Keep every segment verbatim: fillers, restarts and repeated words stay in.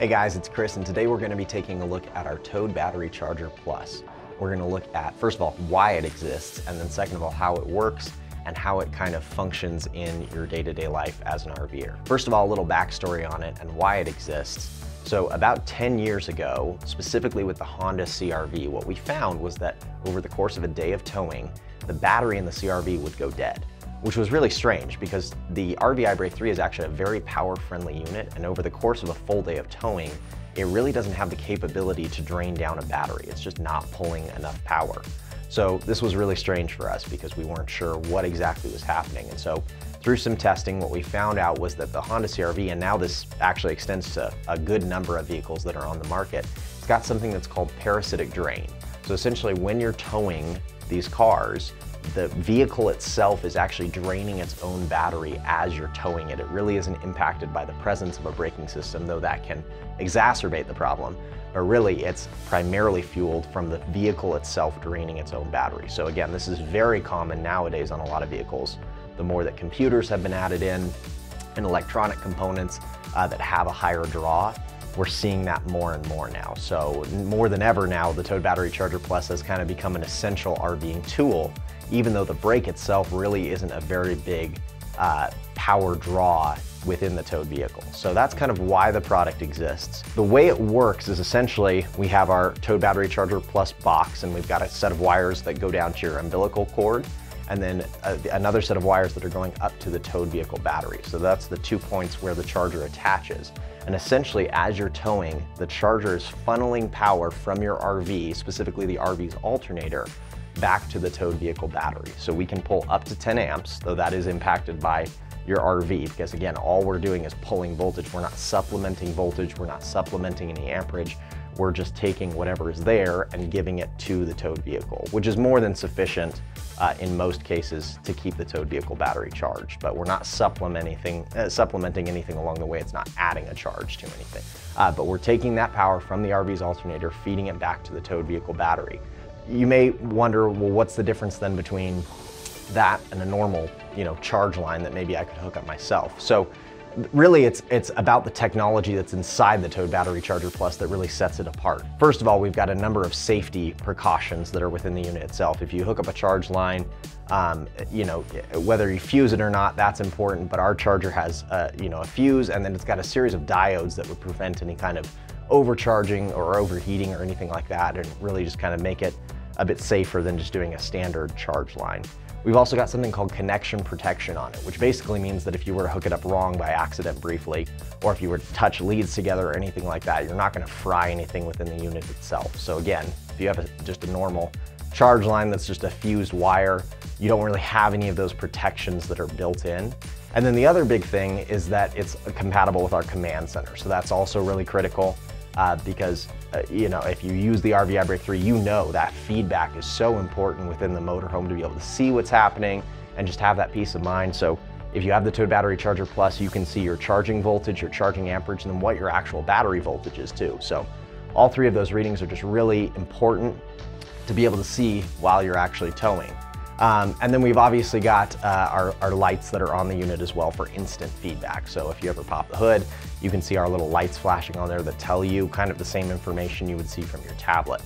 Hey guys, it's Chris, and today we're going to be taking a look at our Towed Battery Charger Plus. We're going to look at, first of all, why it exists, and then second of all, how it works and how it kind of functions in your day-to-day life as an RVer. First of all, a little backstory on it and why it exists. So about ten years ago, specifically with the Honda C R V, what we found was that over the course of a day of towing, the battery in the C R V would go dead, which was really strange because the RViBrake three is actually a very power friendly unit, and over the course of a full day of towing, it really doesn't have the capability to drain down a battery. It's just not pulling enough power. So this was really strange for us because we weren't sure what exactly was happening. And so through some testing, what we found out was that the Honda C R V, and now this actually extends to a good number of vehicles that are on the market, it's got something that's called parasitic drain. So essentially when you're towing these cars, the vehicle itself is actually draining its own battery as you're towing it. It really isn't impacted by the presence of a braking system, though that can exacerbate the problem. But really, it's primarily fueled from the vehicle itself draining its own battery. So again, this is very common nowadays on a lot of vehicles. The more that computers have been added in and electronic components uh, that have a higher draw, we're seeing that more and more now. So more than ever now, the Towed Battery Charger Plus has kind of become an essential RVing tool, even though the brake itself really isn't a very big uh, power draw within the towed vehicle. So that's kind of why the product exists. The way it works is essentially we have our Towed Battery Charger Plus box, and we've got a set of wires that go down to your umbilical cord, and then a, another set of wires that are going up to the towed vehicle battery. So that's the two points where the charger attaches. And essentially, as you're towing, the charger is funneling power from your R V, specifically the R V's alternator, back to the towed vehicle battery. So we can pull up to ten amps, though that is impacted by your R V, because again, all we're doing is pulling voltage. We're not supplementing voltage. We're not supplementing any amperage. We're just taking whatever is there and giving it to the towed vehicle, which is more than sufficient uh, in most cases to keep the towed vehicle battery charged. But we're not supplement anything, uh, supplementing anything along the way. It's not adding a charge to anything. Uh, but we're taking that power from the R V's alternator, feeding it back to the towed vehicle battery. You may wonder, well, what's the difference then between that and a normal, you know, charge line that maybe I could hook up myself? So really it's, it's about the technology that's inside the Towed Battery Charger Plus that really sets it apart. First of all, we've got a number of safety precautions that are within the unit itself. If you hook up a charge line, um, you know, whether you fuse it or not, that's important, but our charger has, uh, you know, a fuse, and then it's got a series of diodes that would prevent any kind of overcharging or overheating or anything like that, and really just kind of make it a bit safer than just doing a standard charge line. We've also got something called connection protection on it, which basically means that if you were to hook it up wrong by accident briefly, or if you were to touch leads together or anything like that, you're not going to fry anything within the unit itself. So again, if you have a, just a normal charge line that's just a fused wire, you don't really have any of those protections that are built in. And then the other big thing is that it's compatible with our Command Center. So that's also really critical. Uh, because, uh, you know, if you use the RViBrake three, you know that feedback is so important within the motorhome to be able to see what's happening and just have that peace of mind. So if you have the Towed Battery Charger Plus, you can see your charging voltage, your charging amperage, and then what your actual battery voltage is too. So all three of those readings are just really important to be able to see while you're actually towing. Um, and then we've obviously got uh, our, our lights that are on the unit as well for instant feedback. So if you ever pop the hood, you can see our little lights flashing on there that tell you kind of the same information you would see from your tablet.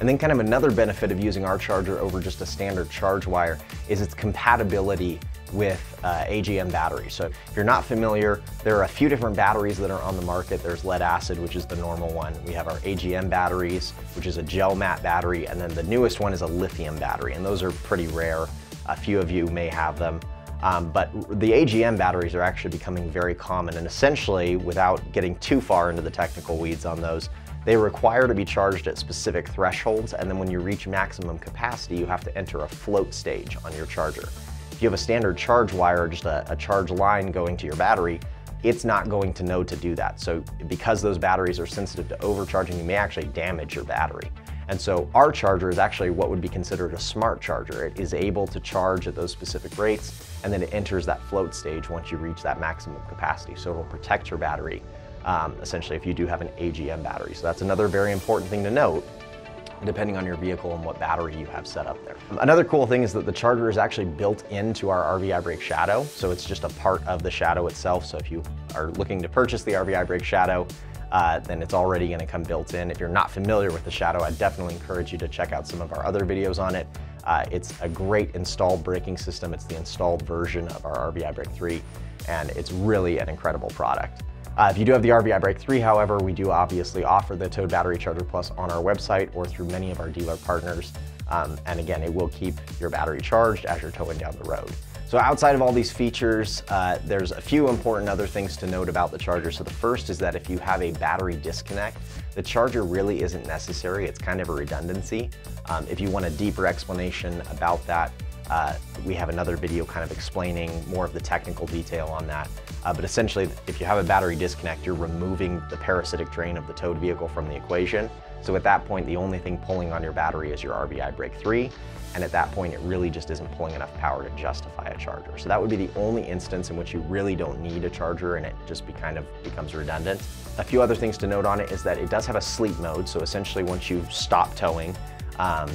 And then kind of another benefit of using our charger over just a standard charge wire is its compatibility with uh, A G M batteries. So if you're not familiar, there are a few different batteries that are on the market. There's lead acid, which is the normal one. We have our A G M batteries, which is a gel matte battery. And then the newest one is a lithium battery. And those are pretty rare. A few of you may have them. Um, but the A G M batteries are actually becoming very common. And essentially, without getting too far into the technical weeds on those, they require to be charged at specific thresholds, and then when you reach maximum capacity, you have to enter a float stage on your charger. If you have a standard charge wire or just a, a charge line going to your battery, it's not going to know to do that. So because those batteries are sensitive to overcharging, you may actually damage your battery. And so our charger is actually what would be considered a smart charger. It is able to charge at those specific rates, and then it enters that float stage once you reach that maximum capacity. So it'll protect your battery. Um, essentially, if you do have an A G M battery. So that's another very important thing to note, depending on your vehicle and what battery you have set up there. Another cool thing is that the charger is actually built into our RViBrake Shadow. So it's just a part of the Shadow itself. So if you are looking to purchase the RViBrake Shadow, uh, then it's already going to come built in. If you're not familiar with the Shadow, I definitely encourage you to check out some of our other videos on it. Uh, it's a great installed braking system. It's the installed version of our RViBrake three, and it's really an incredible product. Uh, if you do have the RViBrake three, however, we do obviously offer the Towed Battery Charger Plus on our website or through many of our dealer partners. Um, and again, it will keep your battery charged as you're towing down the road. So outside of all these features, uh, there's a few important other things to note about the charger. So the first is that if you have a battery disconnect, the charger really isn't necessary. It's kind of a redundancy. Um, if you want a deeper explanation about that, uh, we have another video kind of explaining more of the technical detail on that. Uh, but essentially, if you have a battery disconnect, you're removing the parasitic drain of the towed vehicle from the equation. So at that point, the only thing pulling on your battery is your RViBrake three. And at that point, it really just isn't pulling enough power to justify a charger. So that would be the only instance in which you really don't need a charger and it just be kind of becomes redundant. A few other things to note on it is that it does have a sleep mode. So essentially, once you stop towing, um,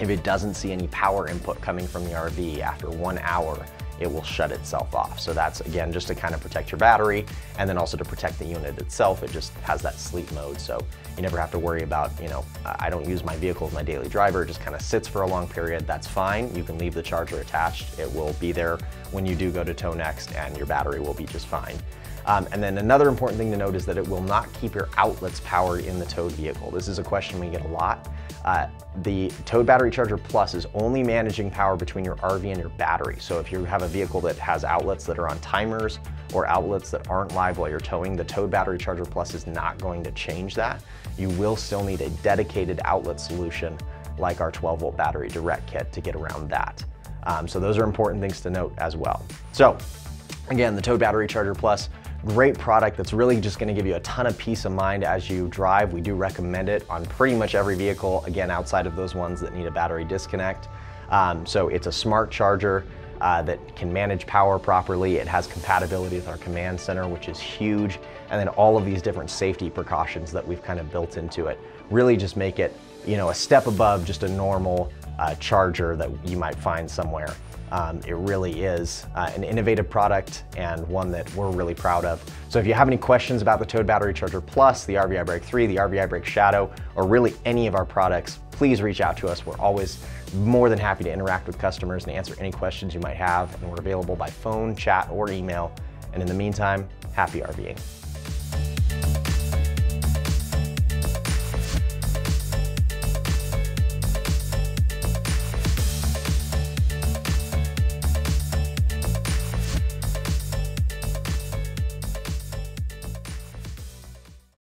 if it doesn't see any power input coming from the R V after one hour, it will shut itself off. So that's, again, just to kind of protect your battery and then also to protect the unit itself. It just has that sleep mode. So you never have to worry about, you know, I don't use my vehicle as my daily driver. It just kind of sits for a long period. That's fine. You can leave the charger attached. It will be there when you do go to tow next and your battery will be just fine. Um, and then another important thing to note is that it will not keep your outlets powered in the towed vehicle. This is a question we get a lot. Uh, the Towed Battery Charger Plus is only managing power between your R V and your battery. So if you have a vehicle that has outlets that are on timers or outlets that aren't live while you're towing, the Towed Battery Charger Plus is not going to change that. You will still need a dedicated outlet solution like our twelve volt battery direct kit to get around that. Um, so those are important things to note as well. So again, the Towed Battery Charger Plus, great product that's really just going to give you a ton of peace of mind as you drive. We do recommend it on pretty much every vehicle, again, outside of those ones that need a battery disconnect. Um, so it's a smart charger uh, that can manage power properly. It has compatibility with our Command Center, which is huge. And then all of these different safety precautions that we've kind of built into it really just make it, you know, a step above just a normal uh, charger that you might find somewhere. Um, it really is uh, an innovative product and one that we're really proud of. So if you have any questions about the Towed Battery Charger Plus, the RViBrake three, the RViBrake Shadow, or really any of our products, please reach out to us. We're always more than happy to interact with customers and answer any questions you might have. And we're available by phone, chat, or email. And in the meantime, happy RVing.